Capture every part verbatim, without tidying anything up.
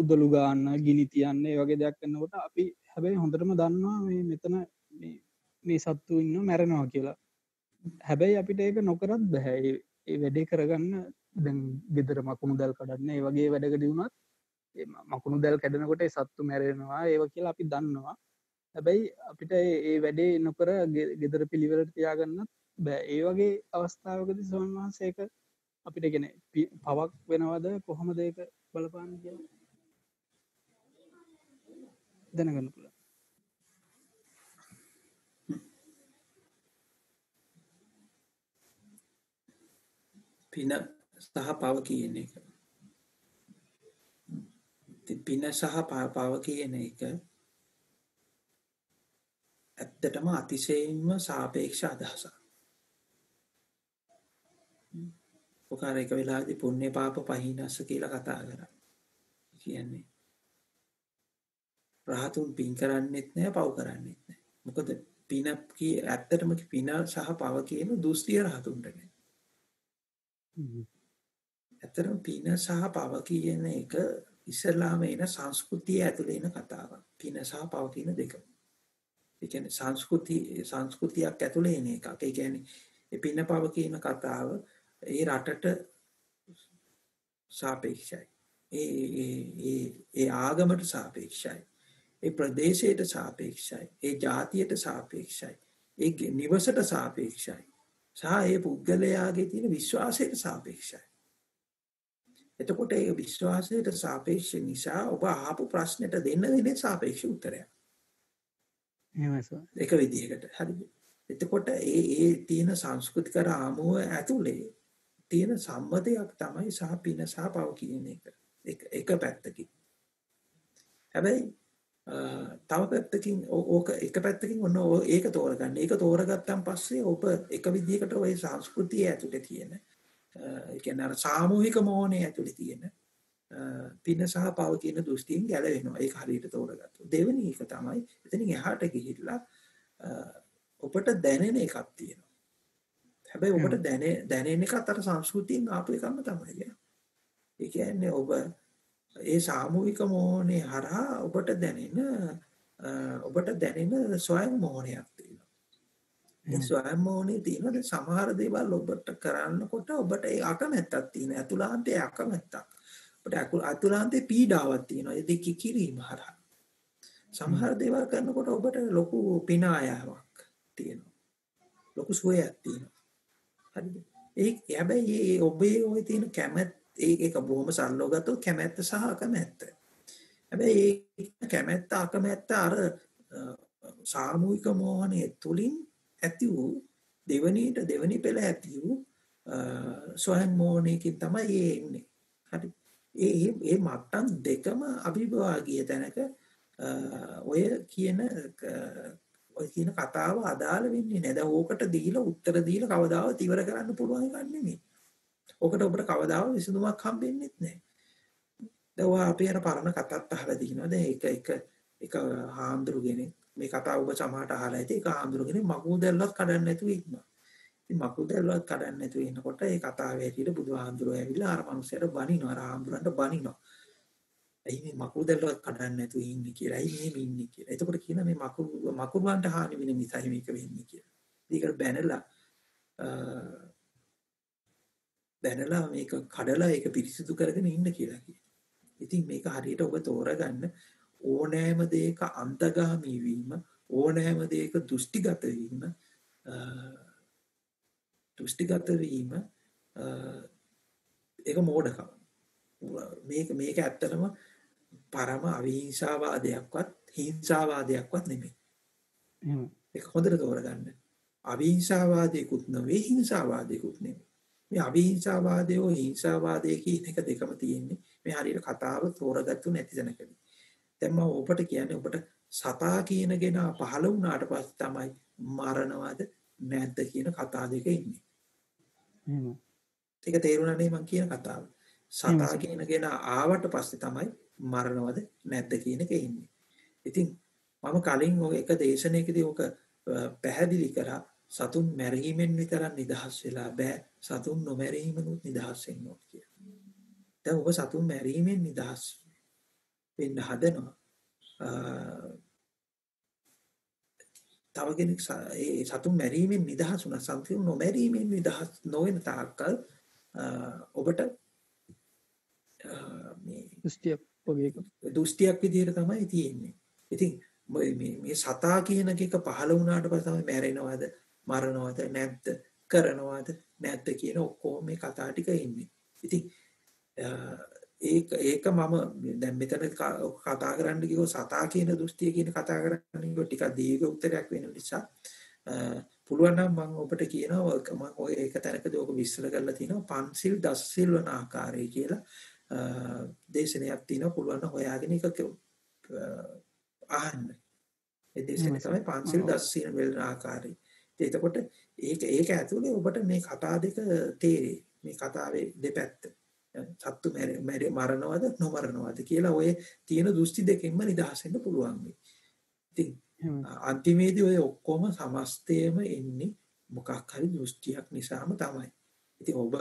උදළු ගන්න, ගිනි තියන්න ඒ වගේ දෙයක් කරනකොට අපි හැබැයි හොඳටම දන්නවා මේ මෙතන මේ මේ සත්තු ඉන්නව මැරෙනවා කියලා. හැබැයි අපිට ඒක නොකරත් බෑ. ඒ වැඩේ කරගන්න දැන් ගෙදර මකුණු දැල් කඩන්න ඒ වගේ වැඩකදී වුණත් මකුණු දැල් කැඩෙනකොට ඒ සත්තු මැරෙනවා ඒව කියලා අපි දන්නවා. හැබැයි අපිට ඒ වැඩේ නොකර ගෙදර පිළිවෙලට තියාගන්නත් බෑ. ඒ වගේ අවස්ථාවකදී ස්වාමීන් වහන්සේ ඒක අපිට කියන්නේ පවක් වෙනවද කොහොමද ඒක බලපාන්න කියලා දැනගන්න පුළුවන්. පින සහ පව කියන එක. පින සහ පව කියන එක ඇත්තටම අතිශයින්ම සාපේක්ෂ අදහසක්. ඔකාර එක වෙලාවේදී පුණ්‍ය පාප පහිනස්ස කියලා කතා කරා. කියන්නේ රහතුන් පින් කරන්නේත් නැහැ පව් කරන්නේත් නැහැ. මොකද පින කී ඇත්තටම පින සහ පව කියන දුස්තිය රහතුන්ට නෑ. ඇත්තටම පින සහ පව කියන එක ඉස්ලාම එන සංස්කෘතිය ඇතුළේ එන කතාවක්. පින සහ පව කියන දෙක. ඒ කියන්නේ සංස්කෘතිය සංස්කෘතියක් ඇතුළේ එන එකක්. ඒ කියන්නේ මේ පින පව කියන කතාව ඒ රටට සාපේක්ෂයි. ඒ ඒ ඒ ආගමට සාපේක්ෂයි. ඒ ප්‍රදේශයට සාපේක්ෂයි. ඒ ජාතියට සාපේක්ෂයි. ඒ නිවසට සාපේක්ෂයි. සහ ඒ පුද්ගලයාගේ තියෙන විශ්වාසයට සාපේක්ෂයි. එතකොට ඒ විශ්වාසයට සාපේක්ෂ නිසා ඔබ අහපු ප්‍රශ්නෙට දෙන්න දෙන්නේ සාපේක්ෂ උත්තරයක්. එහෙමයි සර්. ඒක විදිහකට. හරිද? එතකොට ඒ ඒ තියෙන සංස්කෘතික රාමුව ඇතුලේ තියෙන සම්මතයක් තමයි සහ පින සහ පව කියන එක. එක එක පැත්තකින්. හැබැයි තව පැත්තකින් ඕක එක පැත්තකින් ඔන්න ඒක තෝරගන්න. ඒක තෝරගත්තන් පස්සේ ඔබ එක විදිහකට ওই සංස්කෘතිය ඇතුලේ තියෙන ඒ කියන්නේ අර සාමූහික මොහොනේ ඇතුලේ තියෙන පින සහ පව කියන දෘෂ්ටියෙන් ගැලවෙනවා. ඒක හරියට තෝරගත්තොත්. දෙවෙනි එක තමයි එතනින් එහාට ගිහිල්ලා ඔබට දැනෙන එකක් තියෙනවා. හැබැයි ඔබට දැනෙන දැනෙන එකත් අර සංස්කෘතියෙන් ආපු එකම තමයි. ඒ කියන්නේ ඔබ ඒ සාමූහික මොහොනේ හරහා ඔබට දැනෙන ඔබට දැනෙන ස්වයං මොහොනයක් තියෙනවා. ඒ ස්වයං මොහොනේ තියෙන සමහර දේවල් ඔබට කරන්නකොට ඔබට ඒ අකමැත්තක් තියෙන. අතුලාන්තයේ අකමැත්තක්. ඔබට අතුලාන්තයේ පීඩාවක් තියෙනවා. ඒ දෙක කිරීම හරහා. සමහර දේවල් කරනකොට ඔබට ලොකු පිනායාවක් තියෙනවා. ලොකු සුවයක් තියෙනවා. හරිද? ඒ හැබැයි ඔබේ ඔය තියෙන කැමැත්ත ඒක බොහොම සරලව ගත්තොත් කැමැත්ත සහ අකමැත්ත. හැබැයි ඒ කැමැත්ත අකමැත්ත අර සාමූහික මොහොනේ තුලින් ඇති වූ දෙවණීට දෙවණි පෙළ ඇති වූ සොයන් මොහොනේකින් තමයි එන්නේ. හරි. ඒ ඒ මට්ටම් දෙකම අභිභාගීය තැනක ඔය කියන ඔය කියන කතාව අදාළ වෙන්නේ නැහැ. දැන් ඕකට දීලා උත්තර දීලා කවදාවත් ඉවර කරන්න පුළුවන් එකක් නෙමෙයි. ඕකට ඔබට කවදාවත් විසඳුමක් හම්බෙන්නේ නැහැ. දැන් ඔය අපි අර පරණ කතාත් අහලා දිනවා. දැන් එක එක එක හාමුදුරු කෙනෙක් මේ කතාව ඔබ සමහරට අහලා ඇති. ඒක හාමුදුරු කෙනෙක් මකුණු දැල්ලවත් කඩන්න නැතුව ඉන්නවා. ඉතින් මකුණු දැල්ලවත් කඩන්න නැතුව ඉන්නකොට ඒ කතාවේ ඇටියට බුදුහාමුදුරුවෝ ඇවිල්ලා අර මිනිස්සුන්ට බනිනවා. අර හාමුදුරන්ට බනිනවා. ඇයි මේ මකුණු දැල්ලවත් කඩන්න නැතුව ඉන්නේ කියලා. ඇයි මේ ඉන්නේ කියලා. එතකොට කියන මේ මකුණු මකුණුන්ට හානි වෙන නිසා මේක වෙන්නේ කියලා. ඒකට බැනලා දැනලා මේක කඩලා ඒක පිරිසිදු කරගෙන ඉන්න කියලා කියනවා. ඉතින් මේක හරියට ඔබ තෝරගන්න ඕනෑම දෙයක අන්තගාමී වීම, ඕනෑම දෙයක දෘෂ්ටිගත වීම, දෘෂ්ටිගත වීම ඒක මෝඩකම. මේක මේක ඇත්තටම පරම අවිහිංසාවාදයක්වත්, හිංසාවාදයක්වත් නෙමෙයි. එහෙම. ඒක හොඳට තෝරගන්න. අවිහිංසාවාදයකුත් නෙවෙයි, හිංසාවාදයකුත් නෙමෙයි. මේ අවිහිංසාවාදය හෝ හිංසාවාදය කියන එක දෙකම තියෙන්නේ. මේ හරියට කතාව තෝරගත්තු නැති දැනකදී. දැන් මම ඔබට කියන්නේ ඔබට සතා කියන කෙනා පහළ වුණාට පස්සේ තමයි මරණවද නැද්ද කියන කතා දෙක ඉන්නේ. එහෙම. ඒක තේරුණා නේ මම කියන කතාව. සතා කියන කෙනා ආවට පස්සේ තමයි මරණවද නැද්ද කියන එක ඉන්නේ. ඉතින් මම කලින් ඔය එක දේශනාවකදී ඔක පැහැදිලි කරා සතුන් මැරීමෙන් විතරක් නිදහස් වෙලා බෑ. සතුන් නොමැරීමනුත් නිදහස් වෙන්න ඕන කියලා. දැන් ඔබ සතුන් මැරීමෙන් නිදහස් වෙන්න හදනවා. තව කෙනෙක් ඒ සතුන් මැරීමෙන් නිදහස් වුණා සතුන් නොමැරීමෙන් නිදහස් නොවන තාක්කල් ඔබට මේ දුස්තියක් වගේ දුස්තියක් විදියට තමයි තියෙන්නේ. ඉතින් මේ මේ සතා කියන එක පහළ වුණාට පස්සේ තමයි මැරෙනවද මරනවද නැද්ද කරනවද නැද්ද කියන ඔක්කොම මේ කතා ටික ඉන්නේ. ඉතින් ඒක ඒක මම දැන් මෙතන කතා කරන්න කිව්ව සතා කියන දෘෂ්ටිය කියන කතා කරන්න කිව්ව ටිකක් දීර්ඝ උත්තරයක් වෙන නිසා පුළුවන් නම් මම ඔබට කියනවා මම ඔය එක තැනකදී ඔක විශ්ල කරලා තිනවා පන්සිල් දස්සිල් වන ආකාරය කියලා දේශනයක් තියෙනවා පුළුවන් නම් හොයාගෙන ඒක අහන්න. ඒ දේශනේ තමයි පන්සිල් දස්සිල් වල ආකාරය. එතකොට ඒක ඒක ඇතුලේ ඔබට මේ කතා දෙක තේරෙයි. මේ කතාවේ දෙපැත්ත සත්තු මරනවද නොමරනවද කියලා ඔය තියෙන දෘෂ්ටි දෙකෙන්ම නිදහස් වෙන්න පුළුවන් මේ. ඉතින් අන්තිමේදී ඔය ඔක්කොම සමස්තයම එන්නේ මොකක් හරි දෘෂ්ටියක් නිසාම තමයි. ඉතින් ඔබ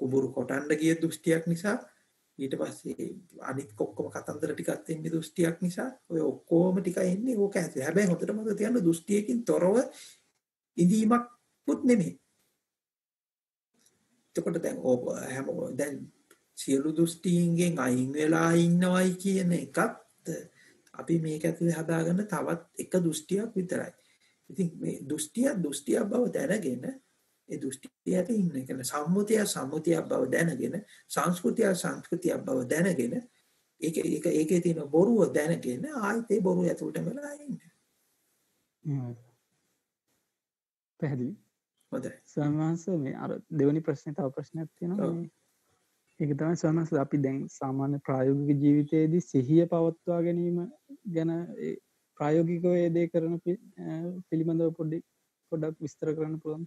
කුඹුරු කොටන්න ගිය දෘෂ්ටියක් නිසා ඊට පස්සේ අනිත් ඔක්කොම කතන්දර ටිකත් එන්නේ දෘෂ්ටියක් නිසා ඔය ඔක්කොම ටික එන්නේ ඕක ඇතුලේ. හැබැයි හොඳටම මතක තියන්න දෘෂ්ටියකින් තොරව ඉඳීමක් පුත් නෙමෙයි. එතකොට දැන් ඔබ හැම දැන් සියලු දෘෂ්ටියෙන් අයින් වෙලා ඉන්නවයි කියන එකත් අපි මේක ඇතුලේ හදාගන්න තවත් එක දෘෂ්ටියක් විතරයි. ඉතින් මේ දෘෂ්ටිය දෘෂ්ටිය බව දැනගෙන ඒ දෘෂ්ටියට ඉන්න එක සම්මුතිය සම්මුතිය බව දැනගෙන සංස්කෘතිය සංස්කෘතිය බව දැනගෙන ඒක ඒක ඒකේ තියෙන බොරුව දැනගෙන ආයෙත් ඒ බොරුව ඇතුළටම වෙලා ඉන්න. හ්ම්. පැහැදිලි. හොඳයි. සමහරවිට මේ අර දෙවෙනි ප්‍රශ්නේ තව ප්‍රශ්නයක් තියෙනවා මේ ඒක තමයි සමහරවිට අපි දැන් සාමාන්‍ය ප්‍රායෝගික ජීවිතයේදී සිහිය පවත්වා ගැනීම ගැන ප්‍රායෝගිකව ඒ දේ කරන පිළිබඳව පොඩි පොඩක් විස්තර කරන්න පුළුවන්.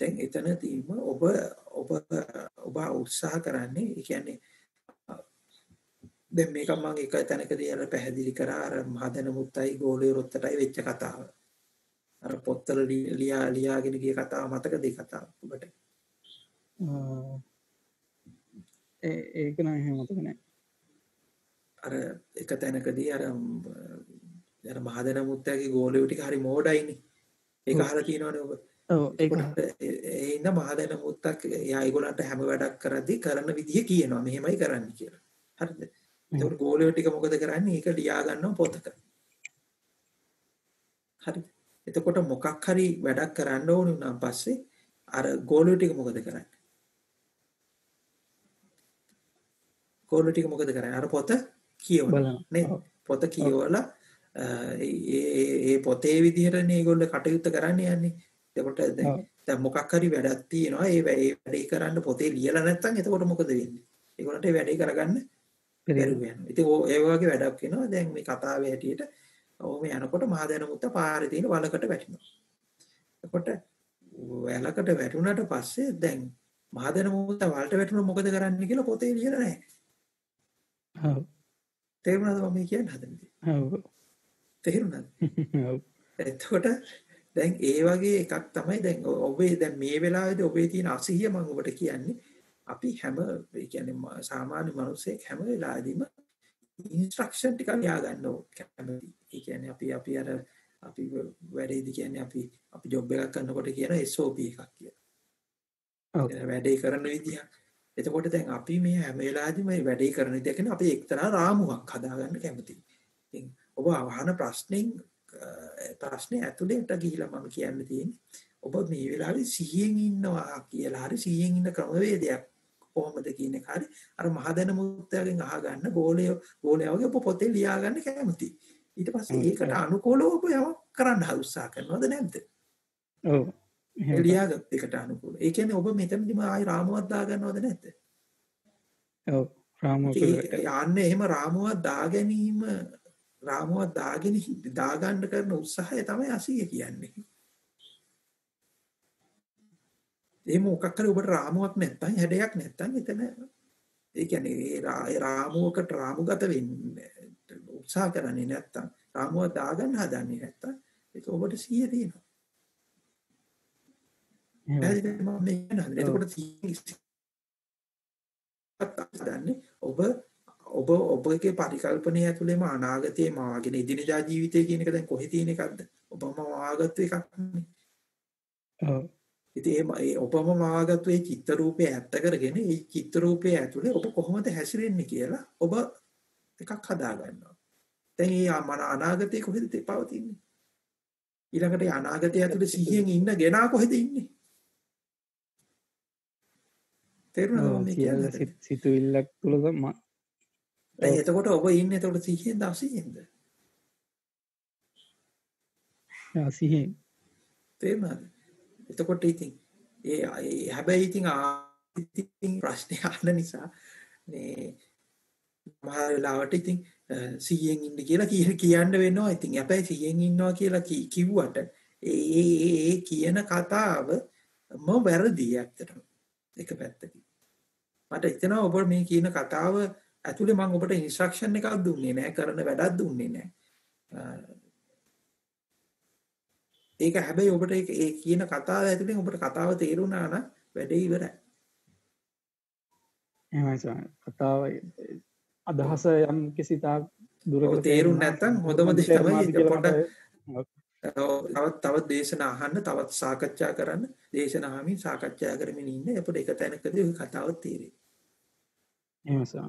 දැන් එතන තීම ඔබ ඔබ ඔබ උත්සාහ කරන්නේ. ඒ කියන්නේ දැන් මේක මම එක තැනකදී අර පැහැදිලි කරා අර මහදන මුත්තයි ගෝලේ රොත්තටයි වෙච්ච කතාව. අර පොත්තල ලියා ලියාගෙන ගිය කතාව මතකද ඒ කතාව ඔබට? ඒ ඒක නම් එහෙම මතක නෑ. අර එක තැනකදී අර අර මහදන මුත්තගේ ගෝලියෝ ටික හරි මෝඩයිනේ. ඒක අහලා කියනවනේ ඔබ. ඔව් ඒක. ඒ ඉන්න මහදන මුත්තක් එයා ඒගොල්ලන්ට හැම වැඩක් කරද්දී කරන විදිය කියනවා මෙහෙමයි කරන්න කියලා. හරිද? ඒතකොට ගෝලියෝ ටික මොකද කරන්නේ? ඒක ලියා ගන්නවා පොතක. හරිද? එතකොට මොකක් හරි වැඩක් කරන්න ඕන නම් පස්සේ අර ගෝලුව ටික මොකද කරන්නේ? ගෝලුව ටික මොකද කරන්නේ? අර පොත කියවනවා නේද? පොත කියවලා ඒ ඒ පොතේ විදිහටනේ ඒගොල්ලෝ කටයුත්ත කරන්න යන්නේ. එතකොට දැන් මොකක් හරි වැඩක් තියෙනවා. ඒ වැඩේ කරන්න පොතේ ලියලා නැත්නම් එතකොට මොකද වෙන්නේ? ඒගොල්ලන්ට ඒ වැඩේ කරගන්න බැරුව යනවා. ඉතින් ඒ වගේ වැඩක් වෙනවා. දැන් මේ කතාවේ හැටියට ඔවම යනකොට මහදැන මුත්ත පාරේ තියෙන වලකට වැටෙනවා. එතකොට වලකට වැටුණාට පස්සේ දැන් මහදැන මුත්ත වලට වැටුණොත් මොකද කරන්න කියලා පොතේ ලියලා නැහැ. ඔව්. තේරුණාද මම කියන්නේ හදන්නේ? ඔව්. තේරුණාද? ඔව්. එතකොට දැන් ඒ වගේ එකක් තමයි දැන් ඔබේ දැන් මේ වෙලාවේදී ඔබේ තියෙන අසහිය මම ඔබට කියන්නේ අපි හැම ඒ කියන්නේ සාමාන්‍ය මිනිස්සෙක් හැම වෙලාවෙදීම ඉන්ස්ට්‍රක්ෂන් ටික ලියා ගන්න ඕනේ. ඒ කියන්නේ අපි අපි අර අපි වැඩේදී කියන්නේ අපි අපි ජොබ් එකක් කරනකොට කියන එස් ඕ පී එකක් කියලා. ඔව්. වැඩේ කරන විදිය. එතකොට දැන් අපි මේ හැම වෙලාවෙදිම මේ වැඩේ කරන විදිය කියන්නේ අපි එක්තරා රාමුවක් හදාගන්න කැමතියි. ඉතින් ඔබ අහන ප්‍රශ්نين ප්‍රශ්නේ ඇතුළේට ගිහිලා මම කියන්න තියෙන්නේ ඔබ මේ වෙලාවේ සිහියෙන් ඉන්නවා කියලා හරි සිහියෙන් ඉන්න ක්‍රමවේදයක් කොහොමද කියන එක හරි අර මහදැන මුත්තයාගෙන් අහගන්න ගෝලය ගෝලයා වගේ ඔබ පොතේ ලියාගන්න කැමති ඊට පස්සේ ඒකට අනුකූලව ඔබ යමක් කරන්න උත්සාහ කරනවද නැද්ද ඔව් එහෙම ලියාගත්ත එකට අනුකූල ඒ කියන්නේ ඔබ මෙතනදිම ආයි රාමුවක් දාගන්නවද නැද්ද ඔව් රාමුවකට යන්නේ එහෙම රාමුවක් දාගැනීම රාමුවක් දාගෙන දාගන්න කරන උත්සාහය තමයි අසීය කියන්නේ එහෙම මොකක් කරේ ඔබට රාමුවක් නැත්නම් හැඩයක් නැත්නම් එතන ඒ කියන්නේ ඒ රාමුවකට රාමුගත වෙන්නේ උත්සාහ කරන්නේ නැත්නම් රාමුව දාගන්න හදන්නේ නැත්නම් ඒක ඔබට සිහිය තියෙනවා. එහෙනම් මම කියනවා එතකොට සිහිය ඔබ ඔබ ඔබගේ පරිකල්පනය ඇතුළේම අනාගතේ මාගෙන ඉදිරියදා ජීවිතය කියන එක දැන් කොහේ තියෙන එකක්ද? ඔබම වාගත්තු එකක් නේ. ඔව් ඉතින් මේ ඔබම මාගත්තු මේ චිත්ත රූපය ඇත්ත කරගෙන මේ චිත්ත රූපය ඇතුලේ ඔබ කොහොමද හැසිරෙන්නේ කියලා ඔබ එකක් හදා ගන්නවා. දැන් මේ මන අනාගතේ කොහෙද පවතින්නේ? ඊළඟට මේ අනාගතය ඇතුලේ සිහියෙන් ඉන්න ගෙනා කොහෙද ඉන්නේ? තේරුණාද මේ කියන්නේ? සිතුවිල්ලක් තුල තමයි. දැන් එතකොට ඔබ ඉන්නේ එතකොට සිහියෙන්ද අසිහියෙන්ද? අසිහියෙන්. තේරුණාද? එතකොට ඉතින් ඒ හැබැයි ඉතින් ආ ප්‍රශ්නේ අහන නිසා මේ මහා වෙලාවට ඉතින් සිහියෙන් ඉන්න කියලා කියන්න වෙනවා. ඉතින් හැබැයි සිහියෙන් ඉන්නවා කියලා කිව්වට ඒ ඒ කියන කතාව මම වැරදි ඇත්තටම එක පැත්තකින්. මට හිතෙනවා ඔබ මේ කියන කතාව ඇතුලේ මම ඔබට ඉන්ස්ට්‍රක්ෂන් එකක් දුන්නේ නැහැ, කරන වැඩක් දුන්නේ නැහැ. ඒක හැබැයි ඔබට ඒක ඒ කියන කතාව ඇතුලෙන් ඔබට කතාව තේරුණා නම් වැඩේ ඉවරයි. එහෙමයි සර්. කතාව අදහස යම් කිසි තාක් දුරකට තේරුන්නේ නැත්නම් හොඳම දේ තමයි පොඩ්ඩක් තවත් දේශනා අහන්න, තවත් සාකච්ඡා කරන්න, දේශනාමින් සාකච්ඡා කරමින් ඉන්න. එතකොට එක තැනකදී ඔය කතාව තේරෙයි. එහෙමයි සර්.